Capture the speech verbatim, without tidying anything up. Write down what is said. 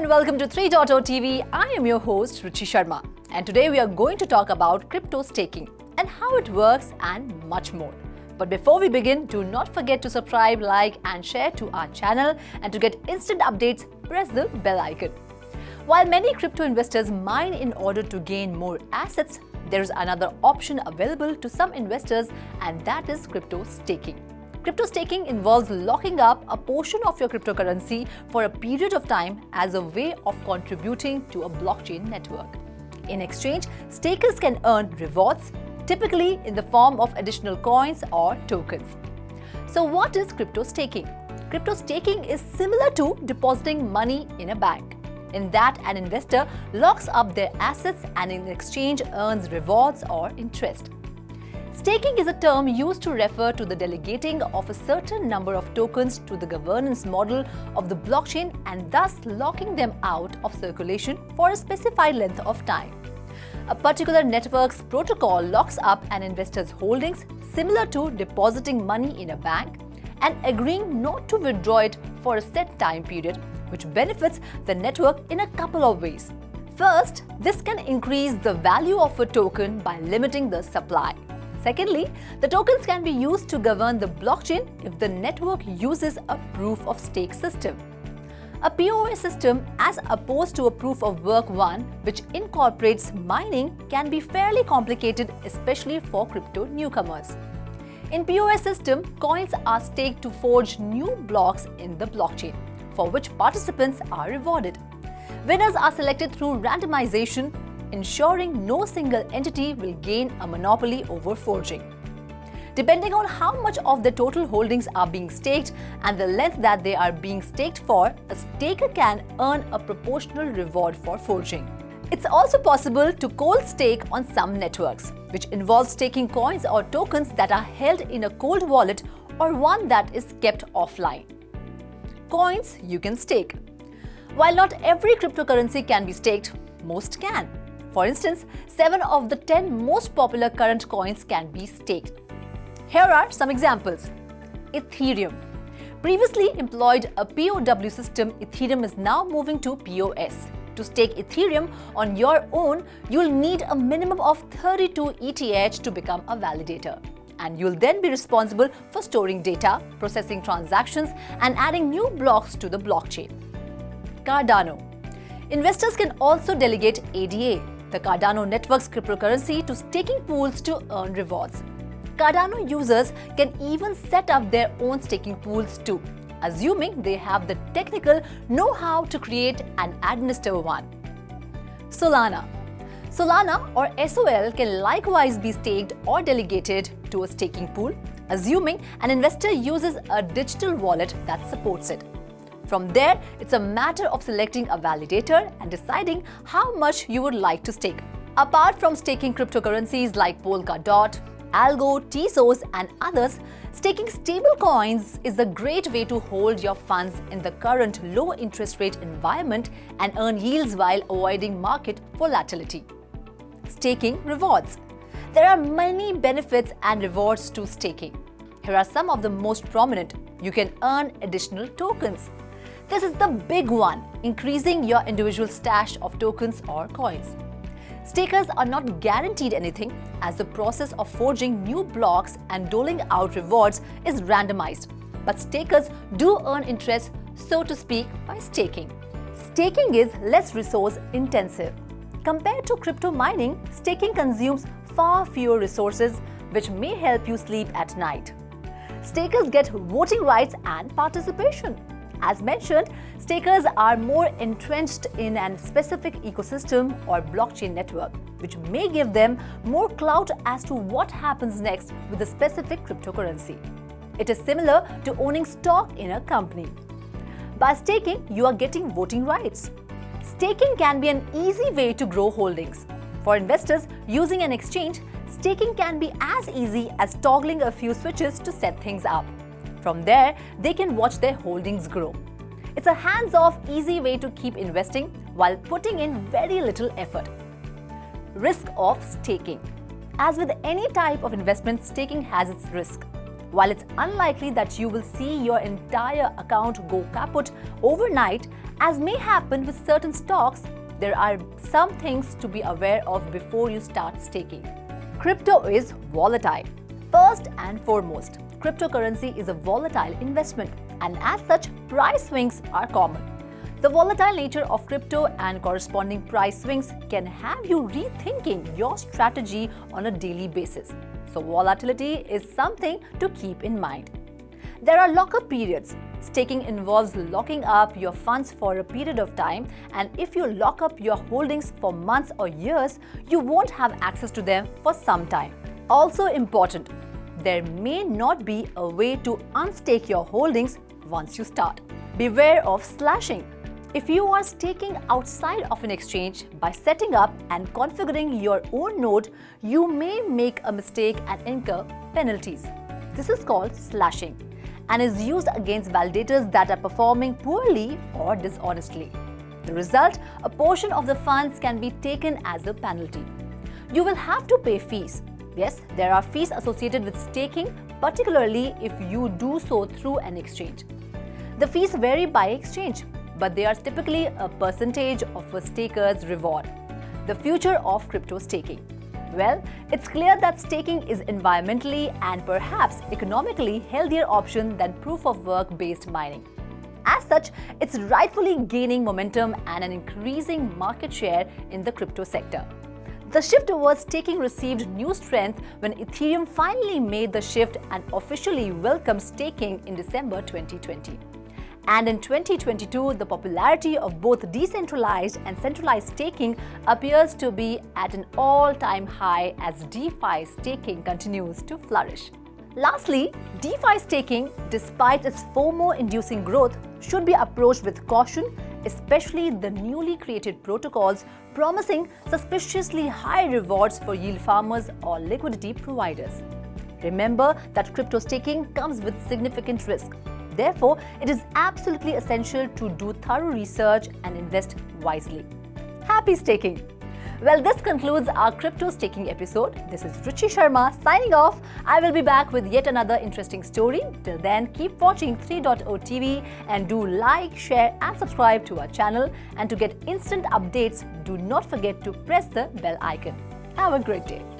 and welcome to three dot oh T V. I am your host Ruchi Sharma, and today we are going to talk about crypto staking and how it works and much more. But before we begin, do not forget to subscribe, like and share to our channel, and to get instant updates, press the bell icon. While many crypto investors mine in order to gain more assets, there is another option available to some investors, and that is crypto staking. Crypto staking involves locking up a portion of your cryptocurrency for a period of time as a way of contributing to a blockchain network. In exchange, stakers can earn rewards, typically in the form of additional coins or tokens. So what is crypto staking? Crypto staking is similar to depositing money in a bank, in that an investor locks up their assets and in exchange earns rewards or interest. Staking is a term used to refer to the delegating of a certain number of tokens to the governance model of the blockchain, and thus locking them out of circulation for a specified length of time. A particular network's protocol locks up an investor's holdings, similar to depositing money in a bank, and agreeing not to withdraw it for a set time period, which benefits the network in a couple of ways. First, this can increase the value of a token by limiting the supply. Secondly, the tokens can be used to govern the blockchain if the network uses a proof-of-stake system. A P O S system, as opposed to a proof-of-work one, which incorporates mining, can be fairly complicated, especially for crypto newcomers. In P O S system, coins are staked to forge new blocks in the blockchain, for which participants are rewarded. Winners are selected through randomization, ensuring no single entity will gain a monopoly over forging. Depending on how much of the total holdings are being staked and the length that they are being staked for, a staker can earn a proportional reward for forging. It's also possible to cold stake on some networks, which involves staking coins or tokens that are held in a cold wallet or one that is kept offline. Coins you can stake. While not every cryptocurrency can be staked, most can. For instance, seven of the ten most popular current coins can be staked. Here are some examples. Ethereum. Previously employed a P O W system, Ethereum is now moving to P O S. To stake Ethereum on your own, you'll need a minimum of thirty-two E T H to become a validator. And you'll then be responsible for storing data, processing transactions, and adding new blocks to the blockchain. Cardano. Investors can also delegate A D A, the Cardano network's cryptocurrency, to staking pools to earn rewards. Cardano users can even set up their own staking pools too, assuming they have the technical know-how to create and administer one. Solana. Solana or S O L can likewise be staked or delegated to a staking pool, assuming an investor uses a digital wallet that supports it. From there, it's a matter of selecting a validator and deciding how much you would like to stake. Apart from staking cryptocurrencies like Polkadot, Algo, Tezos and others, staking stablecoins is a great way to hold your funds in the current low interest rate environment and earn yields while avoiding market volatility. Staking rewards. There are many benefits and rewards to staking. Here are some of the most prominent. You can earn additional tokens. This is the big one, increasing your individual stash of tokens or coins. Stakers are not guaranteed anything, as the process of forging new blocks and doling out rewards is randomized. But stakers do earn interest, so to speak, by staking. Staking is less resource intensive. Compared to crypto mining, staking consumes far fewer resources, which may help you sleep at night. Stakers get voting rights and participation. As mentioned, stakers are more entrenched in a specific ecosystem or blockchain network, which may give them more clout as to what happens next with a specific cryptocurrency. It is similar to owning stock in a company. By staking, you are getting voting rights. Staking can be an easy way to grow holdings. For investors using an exchange, staking can be as easy as toggling a few switches to set things up. From there, they can watch their holdings grow. It's a hands-off, easy way to keep investing while putting in very little effort. Risk of staking. As with any type of investment, staking has its risk. While it's unlikely that you will see your entire account go kaput overnight, as may happen with certain stocks, there are some things to be aware of before you start staking. Crypto is volatile. First and foremost, cryptocurrency is a volatile investment, and as such, price swings are common. The volatile nature of crypto and corresponding price swings can have you rethinking your strategy on a daily basis. So volatility is something to keep in mind. There are lockup periods. Staking involves locking up your funds for a period of time, and if you lock up your holdings for months or years, you won't have access to them for some time. Also important, there may not be a way to unstake your holdings once you start. Beware of slashing. If you are staking outside of an exchange by setting up and configuring your own node, you may make a mistake and incur penalties. This is called slashing and is used against validators that are performing poorly or dishonestly. The result, a portion of the funds can be taken as a penalty. You will have to pay fees. Yes, there are fees associated with staking, particularly if you do so through an exchange. The fees vary by exchange, but they are typically a percentage of a staker's reward. The future of crypto staking. Well, it's clear that staking is environmentally and perhaps economically healthier option than proof-of-work-based mining. As such, it's rightfully gaining momentum and an increasing market share in the crypto sector. The shift towards staking received new strength when Ethereum finally made the shift and officially welcomed staking in December twenty twenty. And in twenty twenty-two, the popularity of both decentralized and centralized staking appears to be at an all-time high as DeFi staking continues to flourish. Lastly, DeFi staking, despite its FOMO-inducing growth, should be approached with caution, especially the newly created protocols promising suspiciously high rewards for yield farmers or liquidity providers. Remember that crypto staking comes with significant risk. Therefore, it is absolutely essential to do thorough research and invest wisely. Happy staking! Well, this concludes our crypto staking episode. This is Ruchi Sharma signing off. I will be back with yet another interesting story. Till then, keep watching three point oh T V and do like, share and subscribe to our channel. And to get instant updates, do not forget to press the bell icon. Have a great day.